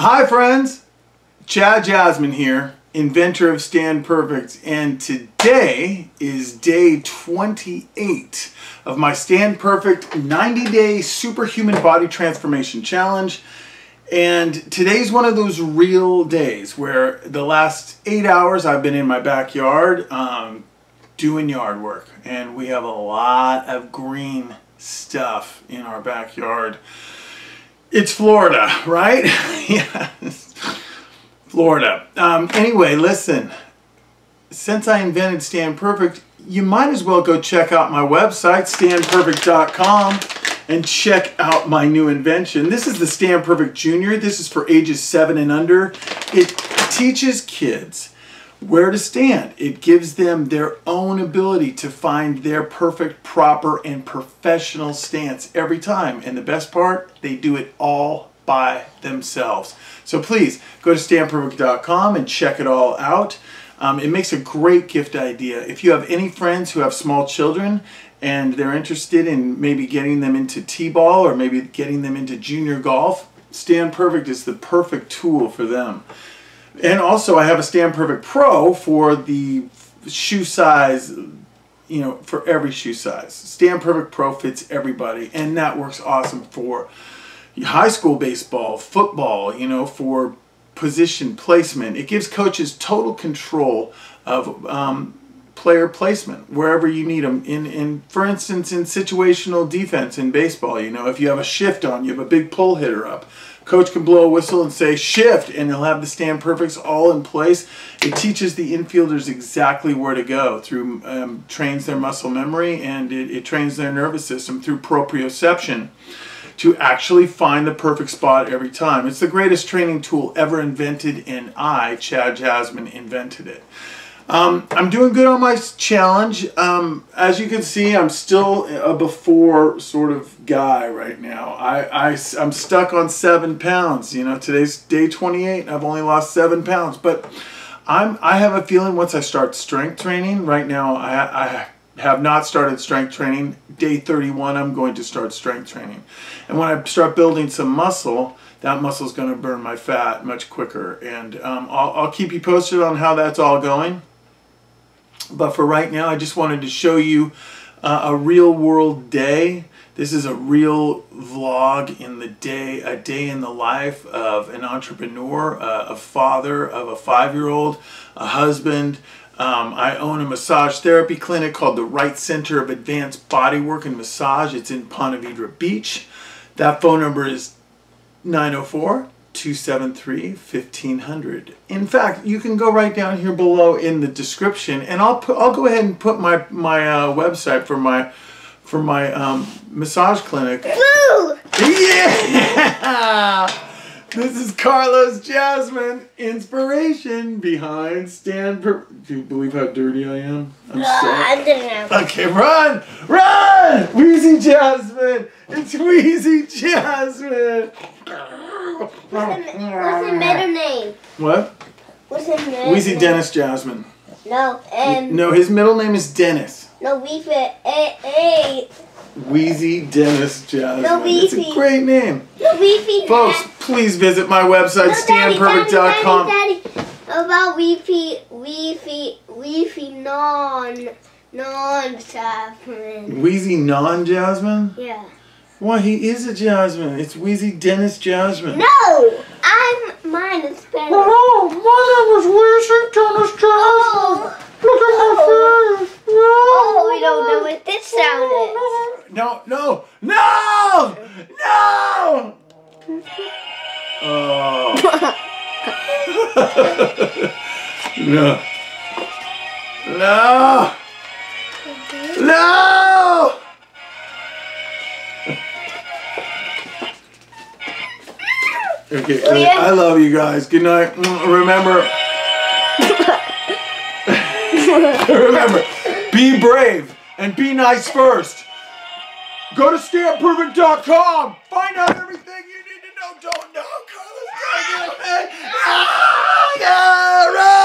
Hi friends, Chad Jasmine here, inventor of Stand Perfect, and today is day 28 of my Stand Perfect 90-day superhuman body transformation challenge. And today's one of those real days where the last 8 hours I've been in my backyard doing yard work, and we have a lot of green stuff in our backyard. It's Florida, right? Yes, Florida. Anyway, listen, since I invented Stand Perfect, you might as well go check out my website, standperfect.com, and check out my new invention. This is the Stand Perfect Junior. This is for ages 7 and under. It teaches kids where to stand. It gives them their own ability to find their perfect, proper, and professional stance every time. And the best part, they do it all by themselves. So please go to standperfect.com and check it all out. It makes a great gift idea. If you have any friends who have small children and they're interested in maybe getting them into t-ball or maybe getting them into junior golf, Stand Perfect is the perfect tool for them. And also, I have a Stand Perfect Pro for the shoe size, you know, for every shoe size. Stand Perfect Pro fits everybody, and that works awesome for high school baseball, football, you know, for position placement. It gives coaches total control of player placement wherever you need them. For instance, in situational defense in baseball, you know, if you have a shift on, you have a big pull hitter up, coach can blow a whistle and say shift, and he'll have the Stand Perfects all in place. It teaches the infielders exactly where to go through, trains their muscle memory, and it trains their nervous system through proprioception to actually find the perfect spot every time. It's the greatest training tool ever invented, and I, Chad Jasmine, invented it. I'm doing good on my challenge. As you can see, I'm still a before sort of guy right now. I'm stuck on 7 pounds. You know, today's day 28 and I've only lost 7 pounds. But I have a feeling once I start strength training, right now I have not started strength training. Day 31, I'm going to start strength training. And when I start building some muscle, that muscle's going to burn my fat much quicker. And I'll keep you posted on how that's all going. But for right now, I just wanted to show you a real world day. This is a real vlog in the day, a day in the life of an entrepreneur, a father of a 5-year-old, a husband. I own a massage therapy clinic called the Wright Center of Advanced Body Work and Massage. It's in Ponte Vedra Beach. That phone number is 904-273-1500. In fact, you can go right down here below in the description, and I'll go ahead and put my website for my massage clinic. Woo! Yeah! This is Carlos Jasmine, inspiration behind Stand Perfect. Do you believe how dirty I am? I'm sorry. I didn't know. Okay, run! Run! Weezy Jasmine! It's Weezy Jasmine! What's his middle name? What? What's his middle name? Weezy Dennis Jasmine. No, no, his middle name is Dennis. No, Weezy. Weezy Dennis Jasmine. No, Weezy. It's a great name. No, Weezy. Folks, please visit my website, no, standperfect.com. Daddy, about Weezy non-Jasmine. Weezy non-Jasmine? Yeah. Why, he is a Jasmine. It's Weezy Dennis Jasmine. No! Mine is better. Hello, my name is Weezy Dennis Jasmine. Look at my face. No. Oh, we don't know what this sound is. No, no, no! No! Oh. No. No! No! Okay, I love you guys. Good night. Remember, remember, be brave and be nice first. Go to standperfect.com. Find out everything you need to know. Don't know. Carlos, yeah, right.